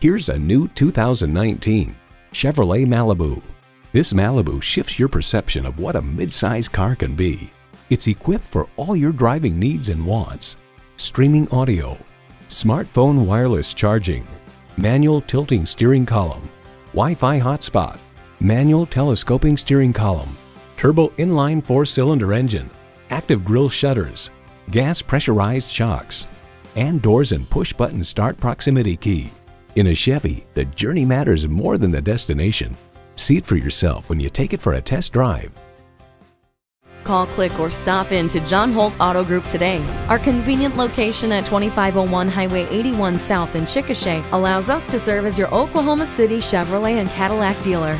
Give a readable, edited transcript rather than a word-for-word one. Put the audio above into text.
Here's a new 2019 Chevrolet Malibu. This Malibu shifts your perception of what a midsize car can be. It's equipped for all your driving needs and wants. Streaming audio, smartphone wireless charging, manual tilting steering column, Wi-Fi hotspot, manual telescoping steering column, turbo inline 4-cylinder engine, active grille shutters, gas pressurized shocks, and doors and push-button start proximity key. In a Chevy, the journey matters more than the destination. See it for yourself when you take it for a test drive. Call, click, or stop in to John Holt Auto Group today. Our convenient location at 2501 Highway 81 South in Chickasha allows us to serve as your Oklahoma City Chevrolet and Cadillac dealer.